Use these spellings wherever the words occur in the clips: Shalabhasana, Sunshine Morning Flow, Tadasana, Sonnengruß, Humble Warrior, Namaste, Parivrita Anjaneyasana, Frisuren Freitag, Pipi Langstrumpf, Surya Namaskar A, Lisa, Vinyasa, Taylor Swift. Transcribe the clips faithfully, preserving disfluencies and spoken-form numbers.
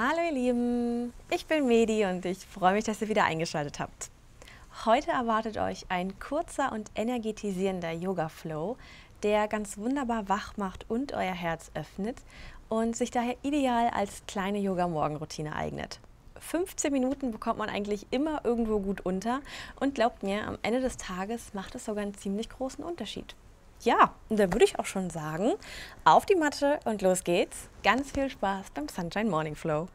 Hallo ihr Lieben, ich bin Medi und ich freue mich, dass ihr wieder eingeschaltet habt. Heute erwartet euch ein kurzer und energetisierender Yoga-Flow, der ganz wunderbar wach macht und euer Herz öffnet und sich daher ideal als kleine Yoga-Morgenroutine eignet. fünfzehn Minuten bekommt man eigentlich immer irgendwo gut unter und glaubt mir, am Ende des Tages macht es sogar einen ziemlich großen Unterschied. Ja, und da würde ich auch schon sagen, auf die Matte und los geht's. Ganz viel Spaß beim Sunshine Morning Flow.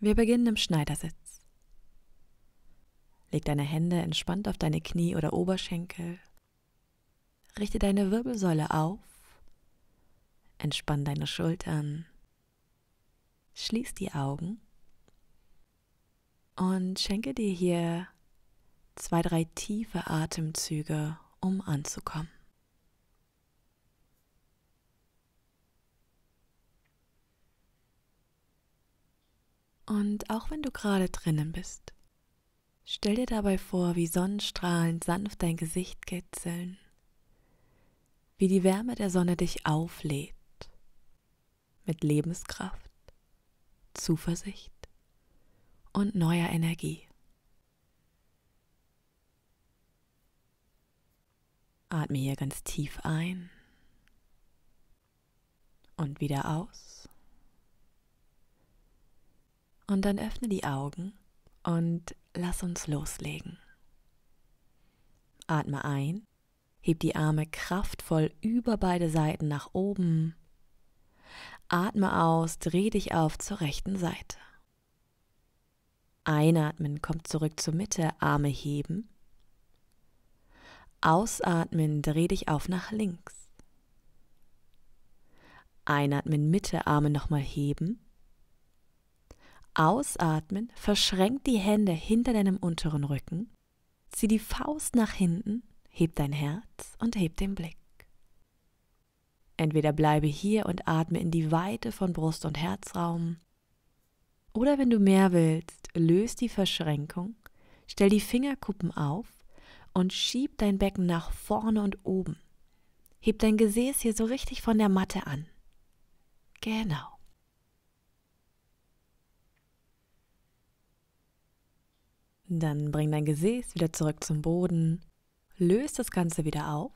Wir beginnen im Schneidersitz. Leg deine Hände entspannt auf deine Knie oder Oberschenkel. Richte deine Wirbelsäule auf. Entspann deine Schultern. Schließ die Augen. Und schenke dir hier zwei, drei tiefe Atemzüge, um anzukommen. Und auch wenn du gerade drinnen bist, stell dir dabei vor, wie Sonnenstrahlen sanft dein Gesicht kitzeln, wie die Wärme der Sonne dich auflädt, mit Lebenskraft, Zuversicht und neuer Energie. Atme hier ganz tief ein und wieder aus. Und dann öffne die Augen und lass uns loslegen. Atme ein, heb die Arme kraftvoll über beide Seiten nach oben. Atme aus, dreh dich auf zur rechten Seite. Einatmen, komm zurück zur Mitte, Arme heben. Ausatmen, dreh dich auf nach links. Einatmen, Mitte, Arme nochmal heben. Ausatmen, verschränk die Hände hinter deinem unteren Rücken, zieh die Faust nach hinten, heb dein Herz und heb den Blick. Entweder bleibe hier und atme in die Weite von Brust- und Herzraum, oder wenn du mehr willst, löst die Verschränkung, stell die Fingerkuppen auf und schieb dein Becken nach vorne und oben. Heb dein Gesäß hier so richtig von der Matte an. Genau. Dann bring dein Gesäß wieder zurück zum Boden, löst das Ganze wieder auf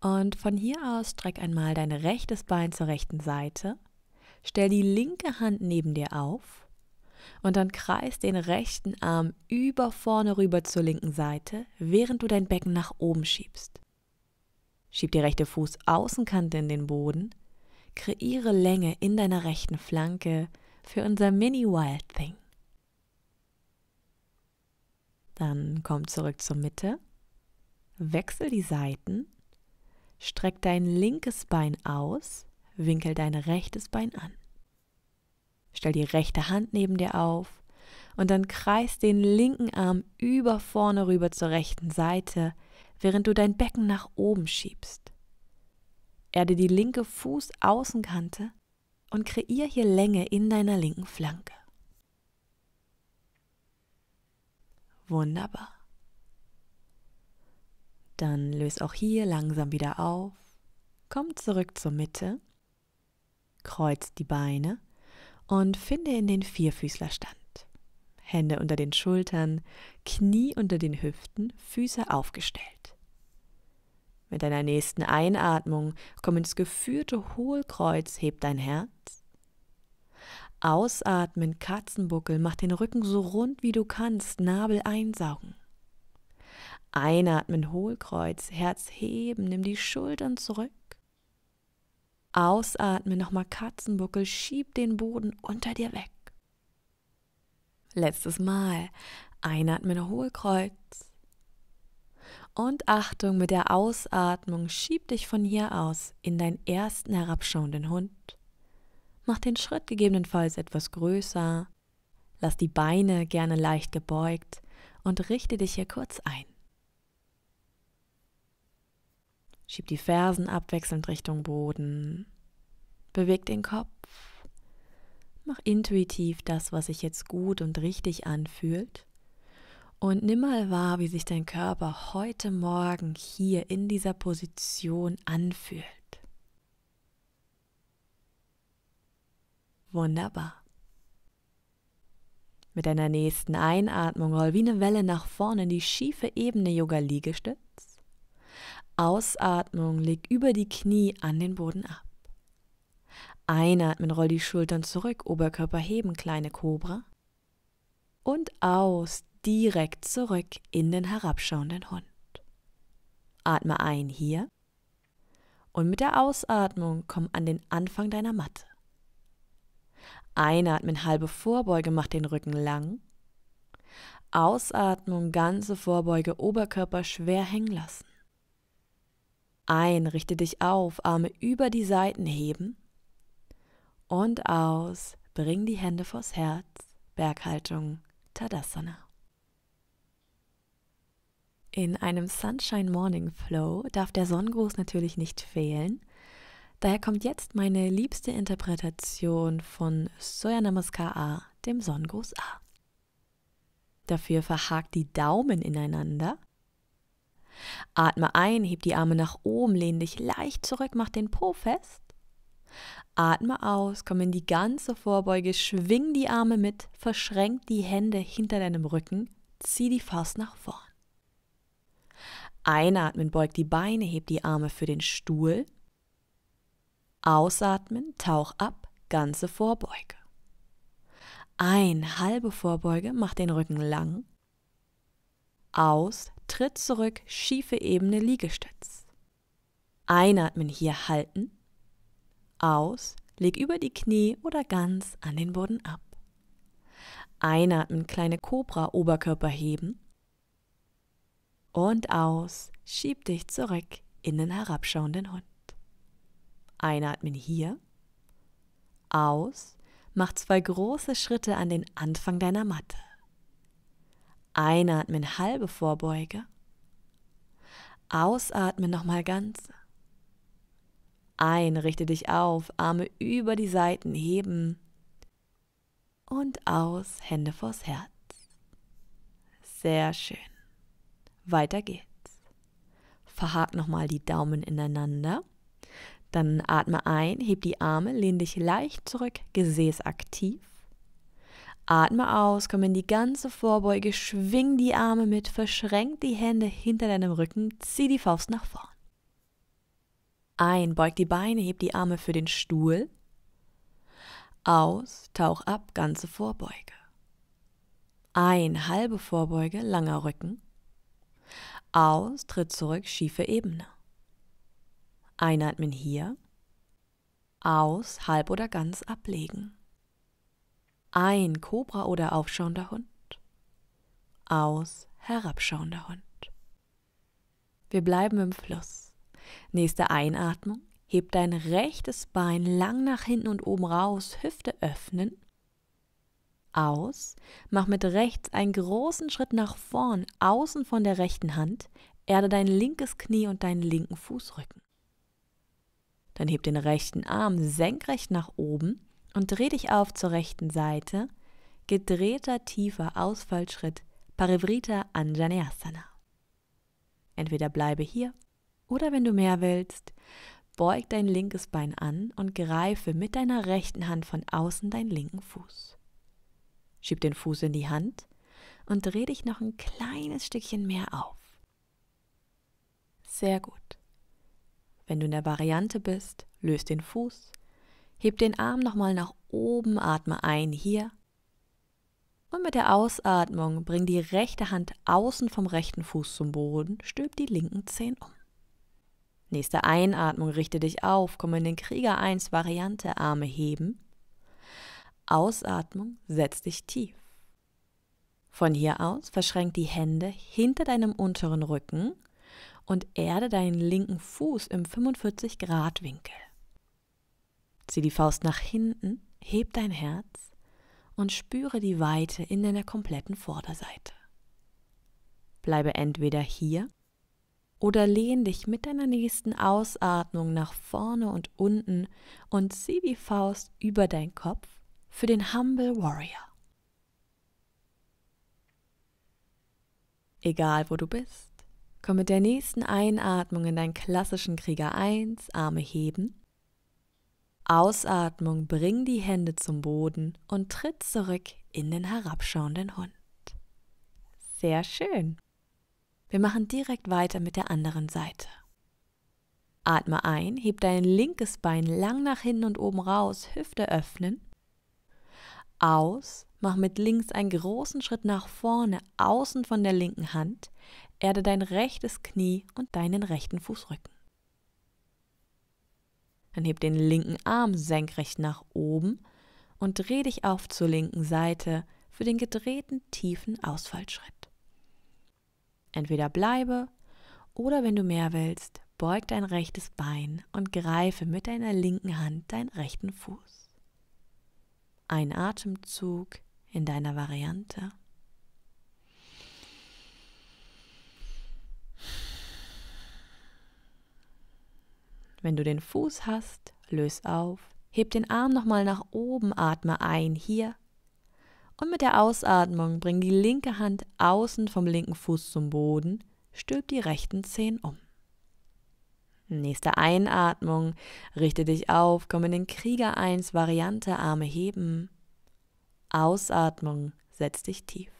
und von hier aus streck einmal dein rechtes Bein zur rechten Seite, stell die linke Hand neben dir auf und dann kreis den rechten Arm über vorne rüber zur linken Seite, während du dein Becken nach oben schiebst. Schieb die rechte Fußaußenkante in den Boden, kreiere Länge in deiner rechten Flanke für unser Mini-Wild Thing. Dann komm zurück zur Mitte, wechsel die Seiten, streck dein linkes Bein aus, winkel dein rechtes Bein an. Stell die rechte Hand neben dir auf und dann kreis den linken Arm über vorne rüber zur rechten Seite, während du dein Becken nach oben schiebst. Erde die linke Fußaußenkante und kreier hier Länge in deiner linken Flanke. Wunderbar. Dann löse auch hier langsam wieder auf, komm zurück zur Mitte, kreuz die Beine und finde in den Vierfüßlerstand. Hände unter den Schultern, Knie unter den Hüften, Füße aufgestellt. Mit deiner nächsten Einatmung komm ins geführte Hohlkreuz, heb dein Herz. Ausatmen, Katzenbuckel, mach den Rücken so rund wie du kannst, Nabel einsaugen. Einatmen, Hohlkreuz, Herz heben, nimm die Schultern zurück. Ausatmen, nochmal Katzenbuckel, schieb den Boden unter dir weg. Letztes Mal, einatmen, Hohlkreuz. Und Achtung, mit der Ausatmung schieb dich von hier aus in deinen ersten herabschauenden Hund. Mach den Schritt gegebenenfalls etwas größer, lass die Beine gerne leicht gebeugt und richte dich hier kurz ein. Schieb die Fersen abwechselnd Richtung Boden, beweg den Kopf, mach intuitiv das, was sich jetzt gut und richtig anfühlt Und nimm mal wahr, wie sich dein Körper heute Morgen hier in dieser Position anfühlt. Wunderbar. Mit deiner nächsten Einatmung roll wie eine Welle nach vorne in die schiefe Ebene Yoga-Liegestütz. Ausatmung, leg über die Knie an den Boden ab. Einatmen, roll die Schultern zurück, Oberkörper heben, kleine Kobra. Und aus, direkt zurück in den herabschauenden Hund. Atme ein hier. Und mit der Ausatmung komm an den Anfang deiner Matte. Einatmen, halbe Vorbeuge, mach den Rücken lang. Ausatmung, ganze Vorbeuge, Oberkörper schwer hängen lassen. Ein, richte dich auf, Arme über die Seiten heben. Und aus, bring die Hände vors Herz, Berghaltung, Tadasana. In einem Sunshine Morning Flow darf der Sonnengruß natürlich nicht fehlen. Daher kommt jetzt meine liebste Interpretation von Surya Namaskar A, dem Sonnengruß A. Dafür verhakt die Daumen ineinander. Atme ein, heb die Arme nach oben, lehn dich leicht zurück, mach den Po fest. Atme aus, komm in die ganze Vorbeuge, schwing die Arme mit, verschränk die Hände hinter deinem Rücken, zieh die Faust nach vorn. Einatmen, beug die Beine, heb die Arme für den Stuhl. Ausatmen, tauch ab, ganze Vorbeuge. Ein, halbe Vorbeuge, mach den Rücken lang. Aus, tritt zurück, schiefe Ebene Liegestütz. Einatmen, hier halten. Aus, leg über die Knie oder ganz an den Boden ab. Einatmen, kleine Kobra, Oberkörper heben. Und aus, schieb dich zurück in den herabschauenden Hund. Einatmen hier, aus, mach zwei große Schritte an den Anfang deiner Matte. Einatmen, halbe Vorbeuge, ausatmen nochmal ganze. Ein, richte dich auf, Arme über die Seiten heben und aus, Hände vors Herz. Sehr schön. Weiter geht's. Verhakt nochmal die Daumen ineinander. Dann atme ein, heb die Arme, lehn dich leicht zurück, Gesäß aktiv. Atme aus, komm in die ganze Vorbeuge, schwing die Arme mit, verschränk die Hände hinter deinem Rücken, zieh die Faust nach vorn. Ein, beug die Beine, heb die Arme für den Stuhl. Aus, tauch ab, ganze Vorbeuge. Ein, halbe Vorbeuge, langer Rücken. Aus, tritt zurück, schiefe Ebene. Einatmen hier, aus, halb oder ganz ablegen. Ein, Kobra oder aufschauender Hund, aus, herabschauender Hund. Wir bleiben im Fluss. Nächste Einatmung, heb dein rechtes Bein lang nach hinten und oben raus, Hüfte öffnen. Aus, mach mit rechts einen großen Schritt nach vorn, außen von der rechten Hand, erde dein linkes Knie und deinen linken Fußrücken. Dann heb den rechten Arm senkrecht nach oben und dreh dich auf zur rechten Seite. Gedrehter, tiefer Ausfallschritt, Parivrita Anjaneyasana. Entweder bleibe hier oder wenn du mehr willst, beug dein linkes Bein an und greife mit deiner rechten Hand von außen deinen linken Fuß. Schieb den Fuß in die Hand und dreh dich noch ein kleines Stückchen mehr auf. Sehr gut. Wenn du in der Variante bist, löst den Fuß, heb den Arm nochmal nach oben, atme ein hier und mit der Ausatmung bring die rechte Hand außen vom rechten Fuß zum Boden, stülp die linken Zehen um. Nächste Einatmung, richte dich auf, komm in den Krieger eins Variante, Arme heben. Ausatmung, setz dich tief. Von hier aus verschränk die Hände hinter deinem unteren Rücken und erde deinen linken Fuß im fünfundvierzig Grad Winkel. Zieh die Faust nach hinten, heb dein Herz und spüre die Weite in deiner kompletten Vorderseite. Bleibe entweder hier oder lehn dich mit deiner nächsten Ausatmung nach vorne und unten und zieh die Faust über deinen Kopf für den Humble Warrior. Egal wo du bist, komm mit der nächsten Einatmung in deinen klassischen Krieger eins, Arme heben. Ausatmung, bring die Hände zum Boden und tritt zurück in den herabschauenden Hund. Sehr schön. Wir machen direkt weiter mit der anderen Seite. Atme ein, heb dein linkes Bein lang nach hinten und oben raus, Hüfte öffnen. Aus, mach mit links einen großen Schritt nach vorne, außen von der linken Hand, erde dein rechtes Knie und deinen rechten Fußrücken. Dann heb den linken Arm senkrecht nach oben und dreh dich auf zur linken Seite für den gedrehten tiefen Ausfallschritt. Entweder bleibe oder wenn du mehr willst, beug dein rechtes Bein und greife mit deiner linken Hand deinen rechten Fuß. Ein Atemzug in deiner Variante. Wenn du den Fuß hast, löse auf, heb den Arm nochmal nach oben, atme ein hier und mit der Ausatmung bring die linke Hand außen vom linken Fuß zum Boden, stülp die rechten Zehen um. Nächste Einatmung, richte dich auf, komm in den Krieger eins, Variante, Arme heben. Ausatmung, setz dich tief.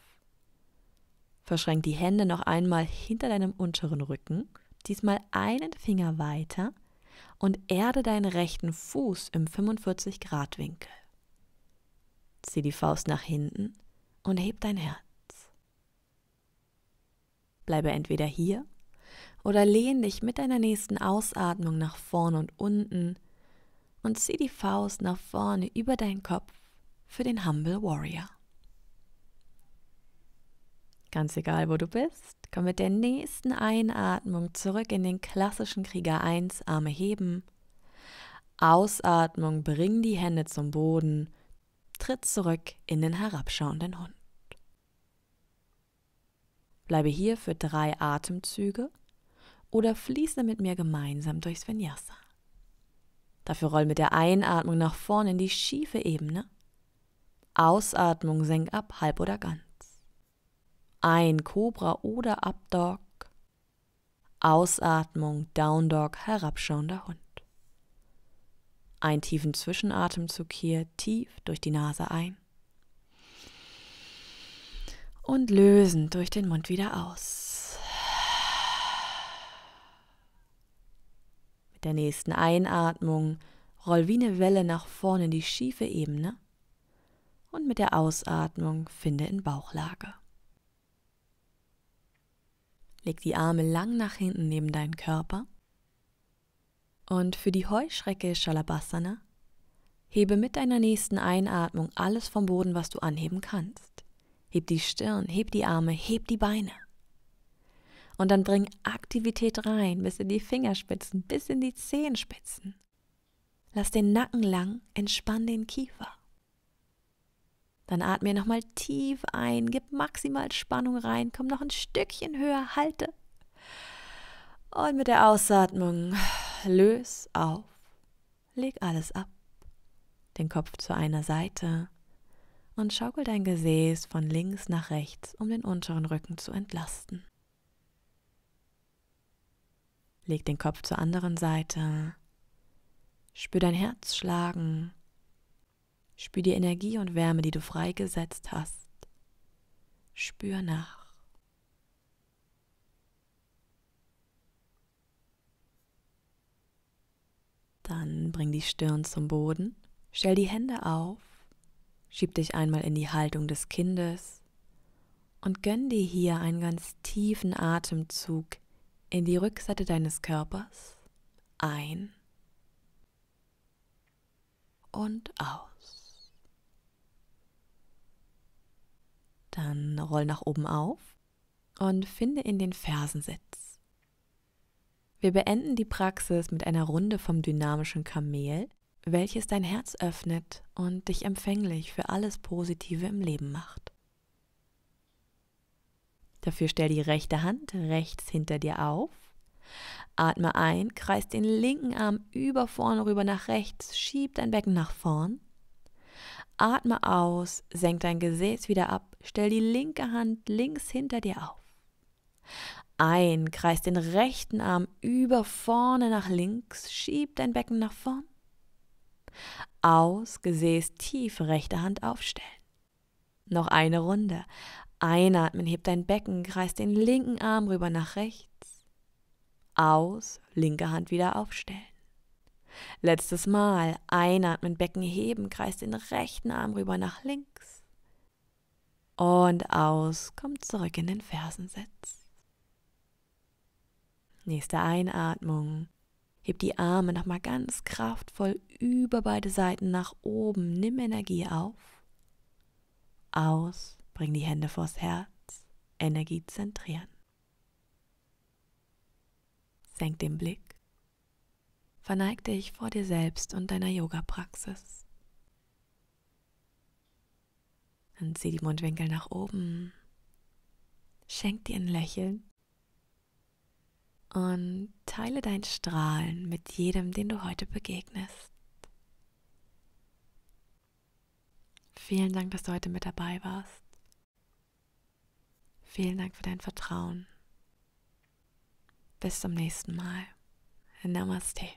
Verschränk die Hände noch einmal hinter deinem unteren Rücken, diesmal einen Finger weiter und erde deinen rechten Fuß im fünfundvierzig Grad Winkel. Zieh die Faust nach hinten und heb dein Herz. Bleibe entweder hier oder lehn dich mit deiner nächsten Ausatmung nach vorne und unten und zieh die Faust nach vorne über deinen Kopf für den Humble Warrior. Ganz egal, wo du bist, komm mit der nächsten Einatmung zurück in den klassischen Krieger eins, Arme heben. Ausatmung, bring die Hände zum Boden, tritt zurück in den herabschauenden Hund. Bleibe hier für drei Atemzüge oder fließe mit mir gemeinsam durchs Vinyasa. Dafür roll mit der Einatmung nach vorne in die schiefe Ebene. Ausatmung, senk ab, halb oder ganz. Ein Cobra oder Up Dog. Ausatmung, Down Dog, herabschauender Hund. Einen tiefen Zwischenatemzug hier, tief durch die Nase ein. Und lösen durch den Mund wieder aus. Mit der nächsten Einatmung roll wie eine Welle nach vorne in die schiefe Ebene. Und mit der Ausatmung finde in Bauchlage. Leg die Arme lang nach hinten neben deinen Körper. Und für die Heuschrecke Shalabhasana, hebe mit deiner nächsten Einatmung alles vom Boden, was du anheben kannst. Heb die Stirn, heb die Arme, heb die Beine. Und dann bring Aktivität rein, bis in die Fingerspitzen, bis in die Zehenspitzen. Lass den Nacken lang, entspann den Kiefer. Dann atme nochmal tief ein, gib maximal Spannung rein, komm noch ein Stückchen höher, halte. Und mit der Ausatmung löse auf, leg alles ab, den Kopf zu einer Seite und schaukel dein Gesäß von links nach rechts, um den unteren Rücken zu entlasten. Leg den Kopf zur anderen Seite, spür dein Herz schlagen. Spür die Energie und Wärme, die du freigesetzt hast. Spür nach. Dann bring die Stirn zum Boden, stell die Hände auf, schieb dich einmal in die Haltung des Kindes und gönn dir hier einen ganz tiefen Atemzug in die Rückseite deines Körpers. Ein und aus. Dann roll nach oben auf und finde in den Fersensitz. Wir beenden die Praxis mit einer Runde vom dynamischen Kamel, welches dein Herz öffnet und dich empfänglich für alles Positive im Leben macht. Dafür stell die rechte Hand rechts hinter dir auf, atme ein, kreis den linken Arm über vorne rüber nach rechts, schieb dein Becken nach vorn. Atme aus, senk dein Gesäß wieder ab, stell die linke Hand links hinter dir auf. Ein, kreist den rechten Arm über vorne nach links, schieb dein Becken nach vorn. Aus, Gesäß tief, rechte Hand aufstellen. Noch eine Runde. Einatmen, heb dein Becken, kreis den linken Arm rüber nach rechts. Aus, linke Hand wieder aufstellen. Letztes Mal. Einatmen, Becken heben, kreis den rechten Arm rüber nach links. Und aus, komm zurück in den Fersensitz. Nächste Einatmung. Heb die Arme nochmal ganz kraftvoll über beide Seiten nach oben. Nimm Energie auf. Aus. Bring die Hände vors Herz. Energie zentrieren. Senk den Blick. Verneig dich vor dir selbst und deiner Yoga-Praxis. Dann zieh die Mundwinkel nach oben. Schenk dir ein Lächeln. Und teile dein Strahlen mit jedem, den du heute begegnest. Vielen Dank, dass du heute mit dabei warst. Vielen Dank für dein Vertrauen. Bis zum nächsten Mal. Namaste.